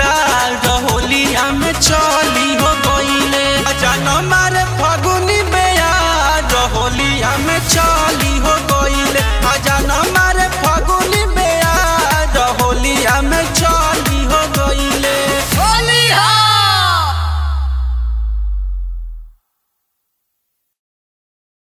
está.